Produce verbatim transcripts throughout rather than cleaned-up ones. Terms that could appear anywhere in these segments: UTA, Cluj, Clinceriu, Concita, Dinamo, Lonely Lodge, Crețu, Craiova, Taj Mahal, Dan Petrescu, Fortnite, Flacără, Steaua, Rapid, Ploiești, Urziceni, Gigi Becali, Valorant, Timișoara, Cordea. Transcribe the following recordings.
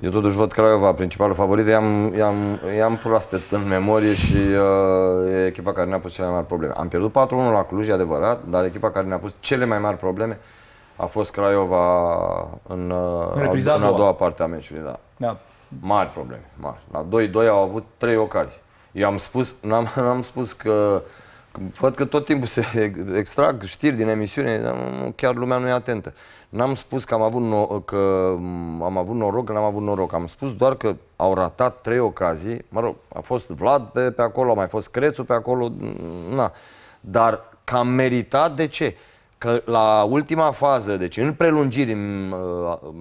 Eu totuși văd Craiova principalul favorit, i-am, i-am, i-am proaspăt în memorie și uh, e echipa care ne-a pus cele mai mari probleme. Am pierdut patru la unu la Cluj, e adevărat, dar echipa care ne-a pus cele mai mari probleme a fost Craiova în, în, a, în a doua parte a meciului. Da. Da. Mari probleme, mari. La doi doi au avut trei ocazii. Eu am spus, n-am, n-am spus că, că, văd că tot timpul se extrag știri din emisiune, chiar lumea nu e atentă. N-am spus că am avut, no că am avut noroc, că n-am avut noroc. Am spus doar că au ratat trei ocazii. Mă rog, a fost Vlad pe, pe acolo, a mai fost Crețu pe acolo. Na. Dar că am meritat, de ce? Că la ultima fază, deci în prelungiri, în,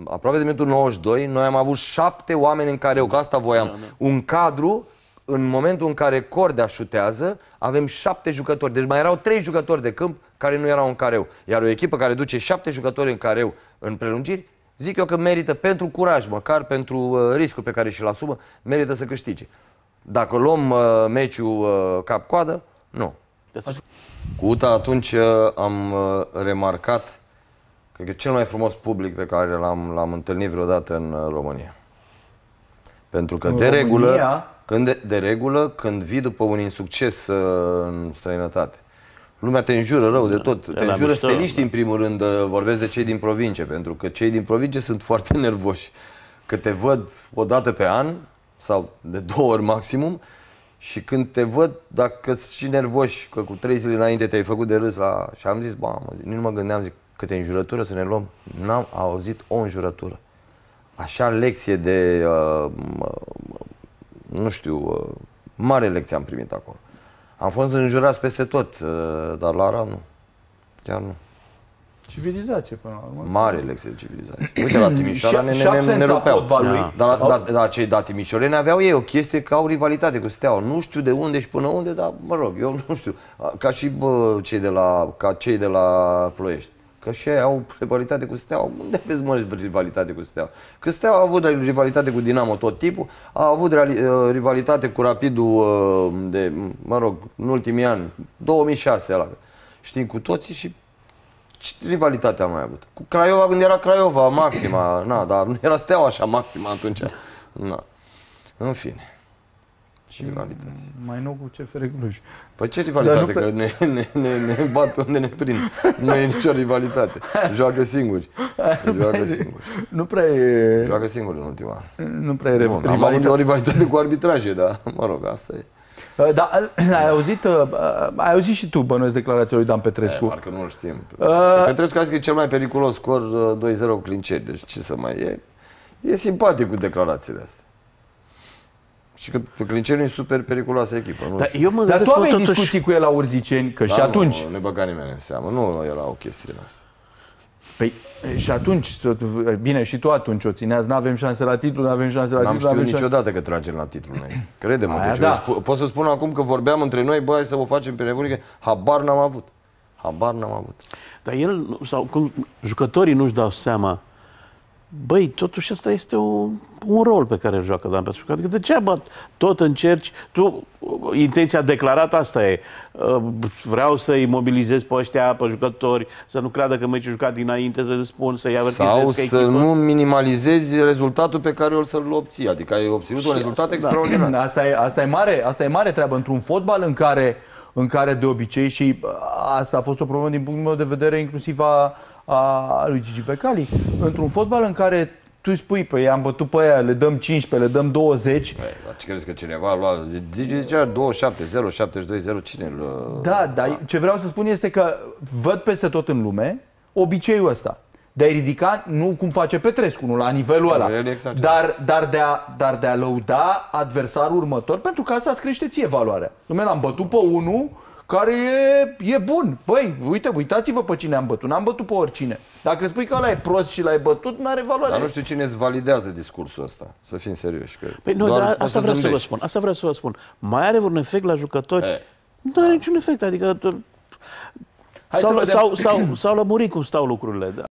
aproape de minutul nouăzeci și doi, noi am avut șapte oameni în care eu, că asta voiam, un cadru, în momentul în care Cordea șutează, avem șapte jucători. Deci mai erau trei jucători de câmp care nu erau în careu. Iar o echipă care duce șapte jucători în careu în prelungiri, zic eu că merită, pentru curaj, măcar pentru riscul pe care și-l asumă, merită să câștige. Dacă luăm uh, meciul uh, cap-coadă, nu. Cu U T A atunci am remarcat, cred că cel mai frumos public pe care l-am întâlnit vreodată în România. Pentru că, în de România... regulă, când de, de regulă, când vii după un insucces în străinătate, lumea te înjură rău de tot. Te înjură steliștii, în primul rând, vorbesc de cei din provincie, pentru că cei din provincie sunt foarte nervoși. Că te văd o dată pe an, sau de două ori maximum, și când te văd, dacă sunt și nervoși, că cu trei zile înainte te-ai făcut de râs la... Și am zis, bă, nu mă gândeam, zic, câte înjurătură să ne luăm. N-am auzit o înjurătură. Așa lecție de... Uh, nu știu, uh, mare lecție am primit acolo. Am fost înjurați peste tot, uh, dar la Arad nu. Chiar nu. Civilizație, până la urmă. Mare lecție de civilizație. Uite, la Timișoara ne, ne, ne, ne rupeau. Da. Dar da, da, cei da timișoreni aveau ei o chestie că au rivalitate cu Steaua. Nu știu de unde și până unde, dar mă rog, eu nu știu. Ca și bă, cei, de la, ca cei de la Ploiești. Că și ei au rivalitate cu Steaua. Unde aveți, mă, rivalitate cu Steaua? Că Steaua a avut rivalitate cu Dinamo tot tipul, a avut rivalitate cu Rapidul de, mă rog, în ultimii ani, două mii șase, ala. Știm cu toții și rivalitatea am mai avut. Cu Craiova, când era Craiova, maxima, na, dar nu era Steaua așa maxima atunci. Na. În fine. Și rivalități. Mai nou cu C F R Cluj. Păi ce rivalitate? Pe... Că ne, ne, ne, ne bat pe unde ne prind. Nu e nicio rivalitate. Joacă singuri. Joacă singuri. Nu prea e... Joacă singuri în ultima an. Nu prea e Bun, rivalitate. Am avut o rivalitate cu arbitraje, dar mă rog, asta e. Da, ai auzit, ai auzit și tu, bănuiesc, declarația lui Dan Petrescu. E, parcă nu-l știm. Uh... Petrescu a zis că e cel mai periculos scor doi zero cu Clinceriu. Deci ce să mai e? E simpatic cu declarațiile astea. Și că Clinceriu e super periculoasă echipă. Nu da, eu mă Dar tu aveai totuși... discuții cu el la Urziceni, că da, și atunci... Nu, nu băga nimeni în seamă, nu era o chestie asta. Păi, și atunci, bine, și tu atunci o țineați, n-avem șanse la titlu, n-avem șanse la titlu. N-am știut niciodată că tragem la titlu noi. Crede-mă, deci da. Pot să spun acum că vorbeam între noi, băi, să o facem pe nebunică, habar n-am avut. Habar n-am avut. Dar el, sau cum jucătorii nu-și dau seama, băi, totuși asta este o... un rol pe care îl joacă Dan Petrescu. Adică degeaba tot încerci, tu, intenția declarată asta e, vreau să-i mobilizez pe ăștia, pe jucători, să nu creadă că meciul jucat dinainte, să le spun, să-i avertizez că echipă. Sau să nu minimalizezi rezultatul pe care o să-l obții. Adică ai obținut și un rezultat asta, extraordinar. Da. Asta, e, asta, e mare, asta e mare treabă într-un fotbal în care, în care de obicei, și asta a fost o problemă din punctul meu de vedere, inclusiv a, a lui Gigi Becali, într-un fotbal în care tu spui, păi am bătut pe aia, le dăm cincisprezece, le dăm douăzeci. Păi, dar ce crezi că cineva a luat? Zice, zicea douăzeci și șapte zero, șaptezeci și doi zero, cine îl... Da, dar ce vreau să spun este că văd peste tot în lume obiceiul ăsta. De a-i ridica, nu cum face Petrescu, nu la nivelul ăla, dar, dar, de a, dar de a lăuda adversarul următor, pentru că asta îți crește ție valoarea. Dom'le, am bătut pe unul care e, e bun. Băi, uite, uitați-vă pe cine am bătut. N-am bătut pe oricine. Dacă spui că ăla e prost și l-ai bătut, n-are valoare. Dar nu știu cine îți validează discursul ăsta. Să fim serioși. Că păi nu, dar asta vreau să vă spun. Asta vreau să vă spun. Mai are vreun efect la jucători? E. Nu are niciun efect. Adică... Hai sau, sau, sau, sau lămuri cum stau lucrurile. Da.